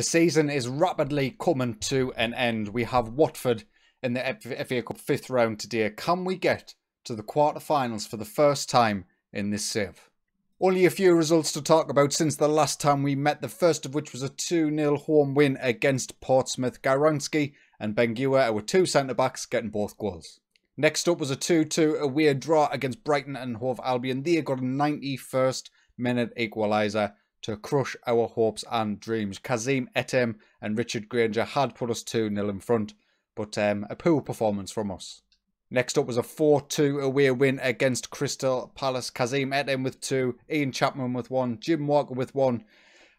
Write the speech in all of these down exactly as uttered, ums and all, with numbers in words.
The season is rapidly coming to an end. We have Watford in the F A Cup fifth round today. Can we get to the quarterfinals for the first time in this sieve? Only a few results to talk about since the last time we met, the first of which was a two nil home win against Portsmouth. Gauranski and Ben Goua were two centre-backs getting both goals. Next up was a two two away draw against Brighton and Hove Albion. They got a ninety-first minute equaliser to crush our hopes and dreams. Kazım Etem and Richard Granger had put us two nil in front, but um, a poor performance from us. Next up was a four two away win against Crystal Palace. Kazım Etem with two, Ian Chapman with one, Jim Walker with one.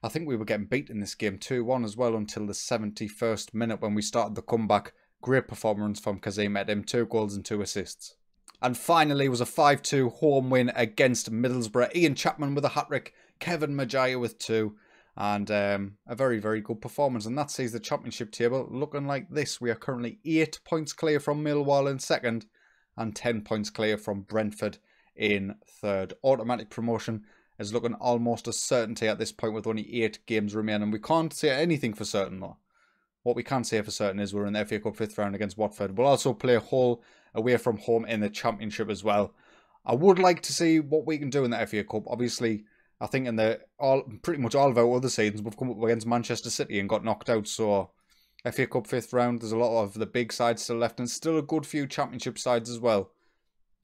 I think we were getting beat in this game two one as well until the seventy-first minute when we started the comeback. Great performance from Kazım Etem, two goals and two assists. And finally was a five two home win against Middlesbrough. Ian Chapman with a hat-trick, Kevin Majaya with two. And um, a very, very good performance. And that sees the Championship table looking like this. We are currently eight points clear from Millwall in second and ten points clear from Brentford in third. Automatic promotion is looking almost a certainty at this point with only eight games remaining. We can't say anything for certain though. What we can say for certain is we're in the F A Cup fifth round against Watford. We'll also play Hull away from home in the Championship as well. I would like to see what we can do in the F A Cup. Obviously, I think in the all pretty much all of our other seasons, we've come up against Manchester City and got knocked out. So, F A Cup fifth round, there's a lot of the big sides still left and still a good few Championship sides as well.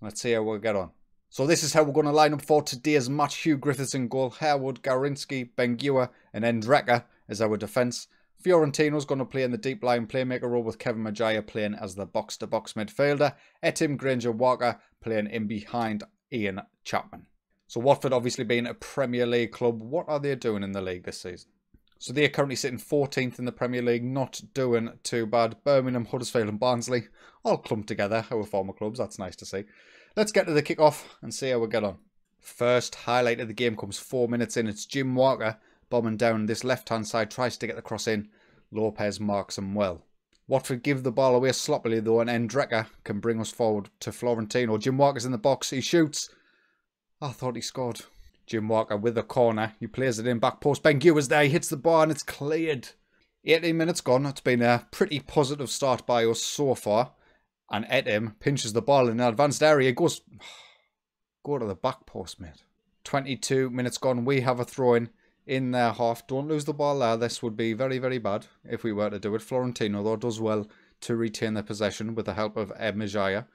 Let's see how we'll get on. So, this is how we're going to line up for today's match. Hugh Griffithson goal, Harewood, Gauranski, Ben Goua and Endreka as our defence. Fiorentino's going to play in the deep line playmaker role with Kevin Majaya playing as the box-to-box midfielder. Etim, Granger, Walker playing in behind Ian Chapman. So Watford obviously being a Premier League club, what are they doing in the league this season? So they are currently sitting fourteenth in the Premier League, not doing too bad. Birmingham, Huddersfield and Barnsley all clumped together, our former clubs, that's nice to see. Let's get to the kick-off and see how we get on. First highlight of the game comes four minutes in, it's Jim Walker bombing down this left-hand side, tries to get the cross in. Lopez marks him well. Watford give the ball away sloppily though, and Endreka can bring us forward to Fiorentino. Jim Walker's in the box, he shoots. I thought he scored. Jim Walker with a corner. He plays it in back post. Ben Goua's there. He hits the bar and it's cleared. eighteen minutes gone. It's been a pretty positive start by us so far. And Etim pinches the ball in an advanced area. Goes... Go to the back post, mate. twenty-two minutes gone. We have a throw-in in their half. Don't lose the ball there. This would be very, very bad if we were to do it. Fiorentino, though, does well to retain the possession with the help of Ed Majaya.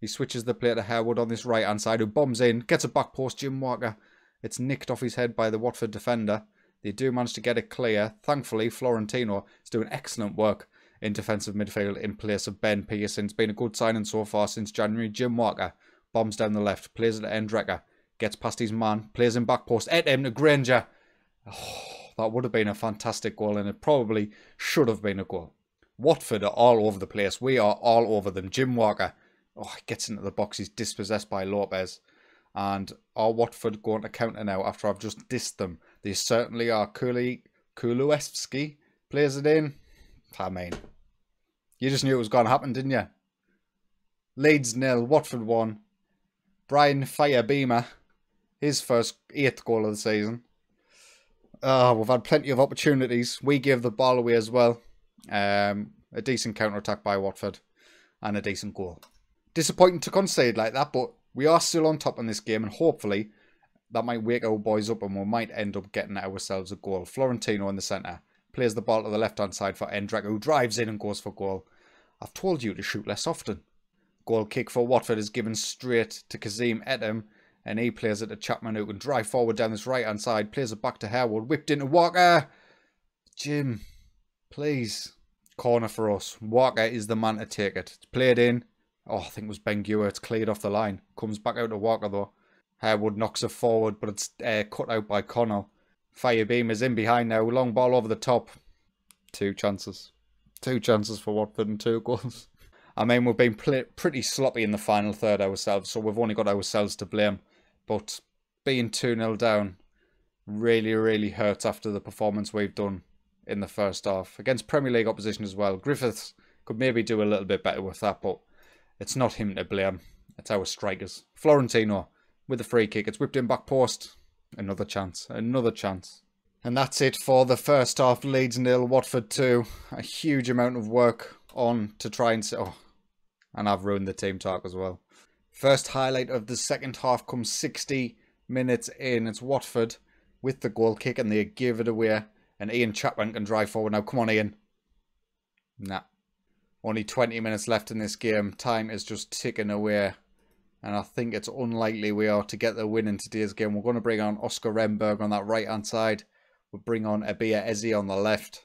He switches the play to Harewood on this right-hand side, who bombs in, gets a back post, Jim Walker. It's nicked off his head by the Watford defender. They do manage to get it clear. Thankfully, Fiorentino is doing excellent work in defensive midfield in place of Ben Pearson. It's been a good signing so far since January. Jim Walker bombs down the left, plays it to Endreka, gets past his man, plays in back post, Etim to Granger. Oh, that would have been a fantastic goal, and it probably should have been a goal. Watford are all over the place. We are all over them. Jim Walker. Oh, he gets into the box. He's dispossessed by Lopez. And are Watford going to counter now after I've just dissed them? They certainly are. Kulusevski plays it in. I mean, you just knew it was going to happen, didn't you? Leeds nil, Watford one. Brian Firebeamer, his first eighth goal of the season. Oh, we've had plenty of opportunities. We gave the ball away as well. Um, a decent counter-attack by Watford and a decent goal. Disappointing to concede like that, but we are still on top in this game, and hopefully that might wake our boys up and we might end up getting ourselves a goal. Fiorentino in the centre plays the ball to the left-hand side for Endreka, who drives in and goes for goal. I've told you to shoot less often. Goal kick for Watford is given straight to Kazım Etem, and he plays it to Chapman, who can drive forward down this right-hand side, plays it back to Harewood, whipped into Walker. Jim, please. Corner for us. Walker is the man to take it. It's played in. Oh, I think it was Ben Goua. It's cleared off the line. Comes back out to Walker, though. Harewood knocks it forward, but it's uh, cut out by Connell. Firebeam is in behind now. Long ball over the top. Two chances. Two chances for Watford and two goals. I mean, we've been pretty sloppy in the final third ourselves, so we've only got ourselves to blame. But being two nil down really, really hurts after the performance we've done in the first half. Against Premier League opposition as well. Griffiths could maybe do a little bit better with that, but it's not him to blame. It's our strikers. Fiorentino with a free kick. It's whipped in back post. Another chance. Another chance. And that's it for the first half. Leeds nil, Watford two. A huge amount of work on to try and... Oh, and I've ruined the team talk as well. First highlight of the second half comes sixty minutes in. It's Watford with the goal kick and they give it away. And Ian Chapman can drive forward now. Come on, Ian. Nah. Only twenty minutes left in this game. Time is just ticking away. And I think it's unlikely we are to get the win in today's game. We're going to bring on Oscar Rønnberg on that right-hand side. We'll bring on Ebia Eze on the left.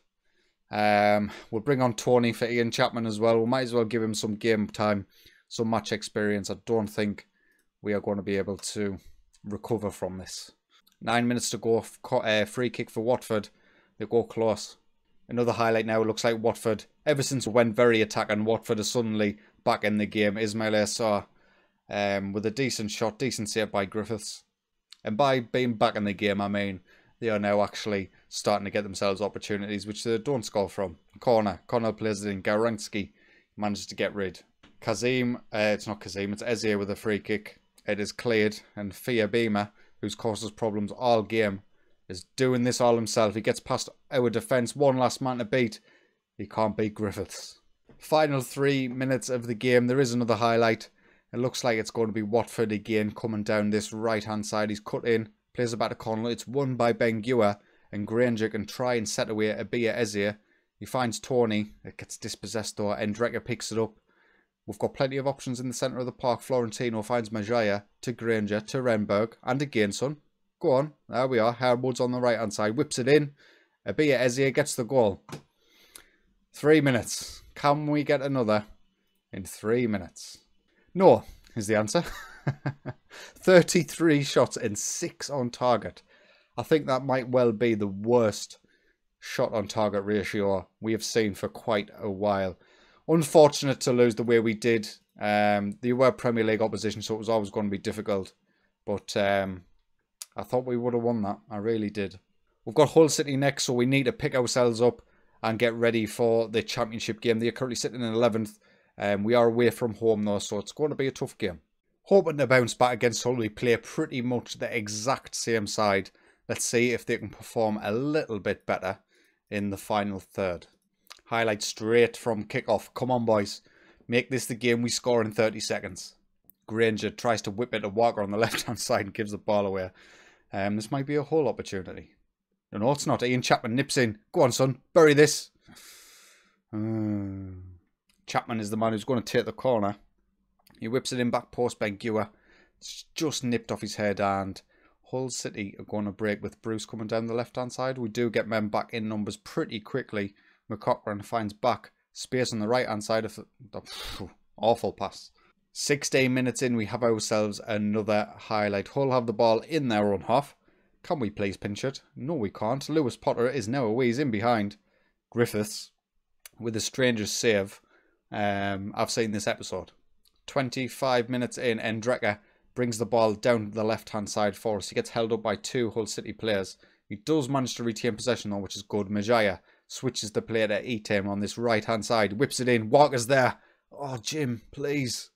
Um, we'll bring on Tony for Ian Chapman as well. We might as well give him some game time, some match experience. I don't think we are going to be able to recover from this. Nine minutes to go. Uh, free kick for Watford. They go close. Another highlight now. It looks like Watford, ever since we went very attacking, Watford is suddenly back in the game. Ismail Esau um, with a decent shot, decent save by Griffiths. And by being back in the game, I mean... they are now actually starting to get themselves opportunities which they don't score from. Corner. Connell plays it in. Gauranski manages to get rid. Kazım, uh, it's not Kazım, it's Eze with a free kick. It is cleared. And Firebeamer, who's caused us problems all game, is doing this all himself. He gets past our defence. One last man to beat. He can't beat Griffiths. Final three minutes of the game. There is another highlight. It looks like it's going to be Watford again coming down this right-hand side. He's cut in. Plays about to Connell. It's won by Ben Goua, and Granger can try and set away Ebia Eze. He finds Tony. It gets dispossessed though. Endreka picks it up. We've got plenty of options in the centre of the park. Fiorentino finds Majaya to Granger to Rønnberg and to Gainson. Go on. There we are. Harewood's on the right hand side. Whips it in. Ebia Eze gets the goal. Three minutes. Can we get another in three minutes? No, is the answer. thirty-three shots and six on target. I think that might well be the worst shot on target ratio we have seen for quite a while. Unfortunate to lose the way we did. Um, they were Premier League opposition, so it was always going to be difficult. But um, I thought we would have won that. I really did. We've got Hull City next, so we need to pick ourselves up and get ready for the Championship game. They are currently sitting in eleventh. Um, we are away from home though, so it's going to be a tough game. Hoping to bounce back against Hull. We play pretty much the exact same side. Let's see if they can perform a little bit better in the final third. Highlight straight from kickoff. Come on, boys. Make this the game we score in thirty seconds. Granger tries to whip it to Walker on the left-hand side and gives the ball away. Um, this might be a Hull opportunity. No, no, it's not. Ian Chapman nips in. Go on, son. Bury this. Um, Chapman is the man who's going to take the corner. He whips it in back post. Benguera. It's just nipped off his head, and Hull City are going to break with Bruce coming down the left-hand side. We do get men back in numbers pretty quickly. McCochran finds back space on the right-hand side of the, the awful pass. sixteen minutes in, we have ourselves another highlight. Hull have the ball in their own half. Can we please pinch it? No, we can't. Lewis Potter is now away. He's in behind. Griffiths with a stranger's save. Um, I've seen this episode. twenty-five minutes in, Endreka brings the ball down the left-hand side for us. He gets held up by two Hull City players. He does manage to retain possession though, which is good. Majaya switches the play to Etem on this right-hand side. Whips it in. Walker's there. Oh, Jim, please.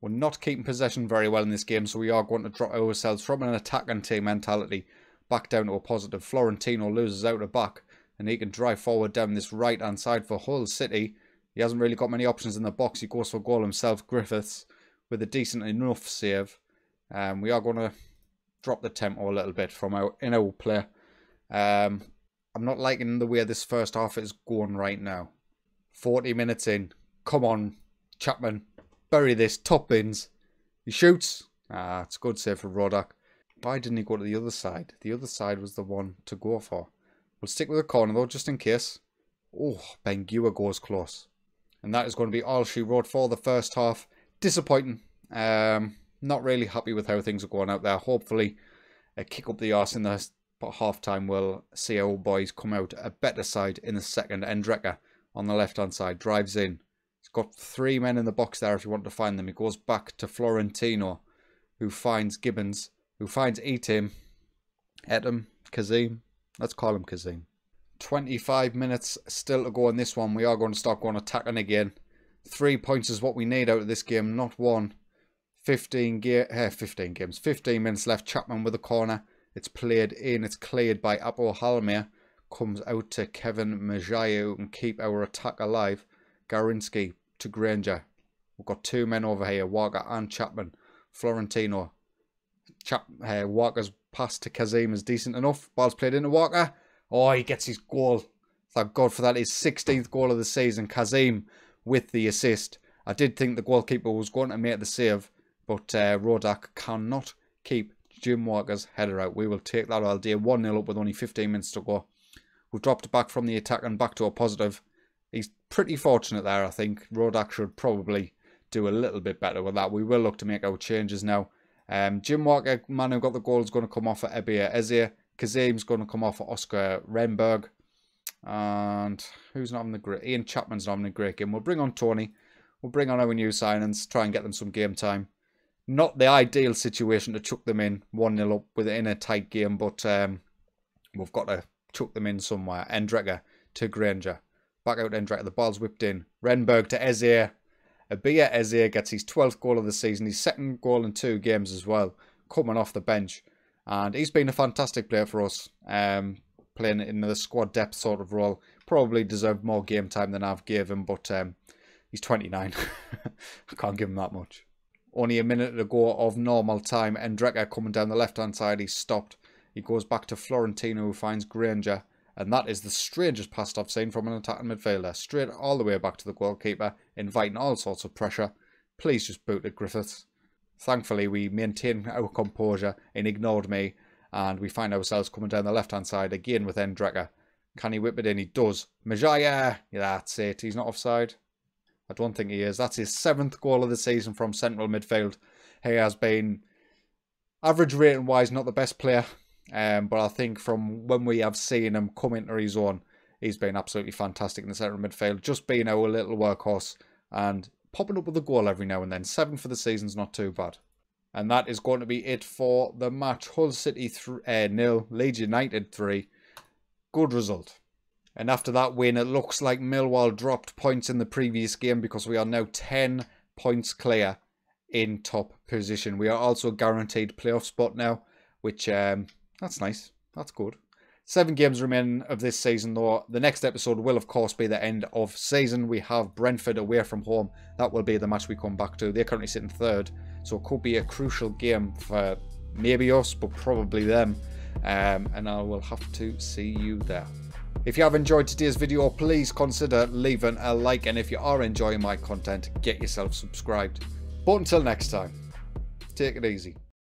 We're not keeping possession very well in this game, so we are going to drop ourselves from an attacking team mentality back down to a positive. Fiorentino loses out of back, and he can drive forward down this right-hand side for Hull City. He hasn't really got many options in the box. He goes for goal himself. Griffiths with a decent enough save. Um, we are going to drop the tempo a little bit from our in our play. Um, I'm not liking the way this first half is going right now. forty minutes in. Come on, Chapman. Bury this. Top bins. He shoots. Ah, it's a good save for Rodak. Why didn't he go to the other side? The other side was the one to go for. We'll stick with the corner though, just in case. Oh, Benguera goes close. And that is going to be all she wrote for the first half. Disappointing. Um, not really happy with how things are going out there. Hopefully, a kick up the arse in the half-time will see our boys come out a better side in the second. Endreka on the left-hand side drives in. He's got three men in the box there if you want to find them. He goes back to Fiorentino, who finds Gibbons, who finds Etem, Etem, Kazım. Let's call him Kazım. twenty-five minutes still to go in this one. We are going to start going attacking again. Three points is what we need out of this game, not one. fifteen, ge eh, fifteen games. fifteen minutes left. Chapman with a corner. It's played in, it's cleared by Apo Halmeir. Comes out to Kevin Majaya, who can keep our attack alive. Gauranski to Granger. We've got two men over here, Walker and Chapman. Fiorentino. Chap, uh, Walker's pass to Kazım is decent enough. Ball's played into Walker. Oh, he gets his goal. Thank God for that. His sixteenth goal of the season. Kazım with the assist. I did think the goalkeeper was going to make the save, but uh, Rodak cannot keep Jim Walker's header out. We will take that all day. one nil up with only fifteen minutes to go. We've dropped back from the attack and back to a positive. He's pretty fortunate there, I think. Rodak should probably do a little bit better with that. We will look to make our changes now. Um, Jim Walker, man who got the goal, is going to come off for Ebia Eze. Kazim's going to come off for Oscar Rønnberg. And who's not having a great... Ian Chapman's not having a great game. We'll bring on Tony. We'll bring on our new signings, try and get them some game time. Not the ideal situation to chuck them in one nil up within a tight game, but um, we've got to chuck them in somewhere. Endreka to Granger. Back out Endreka. The ball's whipped in. Rønnberg to Eze. Ebia Eze gets his twelfth goal of the season, his second goal in two games as well, coming off the bench. And he's been a fantastic player for us, um, playing in the squad depth sort of role. Probably deserved more game time than I've given him, but um, he's twenty-nine. I can't give him that much. Only a minute ago of normal time, Endreka coming down the left-hand side, he's stopped. He goes back to Fiorentino, who finds Granger. And that is the strangest pass I've seen from an attacking midfielder. Straight all the way back to the goalkeeper, inviting all sorts of pressure. Please just boot at Griffiths. Thankfully, we maintained our composure and ignored me. And we find ourselves coming down the left-hand side again with Endreka. Can he whip it in? He does. Majaya! That's it. He's not offside. I don't think he is. That's his seventh goal of the season from central midfield. He has been, average rating-wise, not the best player. Um, but I think from when we have seen him come into his own, he's been absolutely fantastic in the central midfield, just being our little workhorse and popping up with a goal every now and then. Seven for the season's not too bad. And that is going to be it for the match. Hull City uh, nil, Leeds United three. Good result. And after that win, it looks like Millwall dropped points in the previous game because we are now ten points clear in top position. We are also guaranteed playoff spot now, which... Um, That's nice. That's good. Seven games remaining of this season, though. The next episode will, of course, be the end of season. We have Brentford away from home. That will be the match we come back to. They're currently sitting third, so it could be a crucial game for maybe us, but probably them. Um, and I will have to see you there. If you have enjoyed today's video, please consider leaving a like. And if you are enjoying my content, get yourself subscribed. But until next time, take it easy.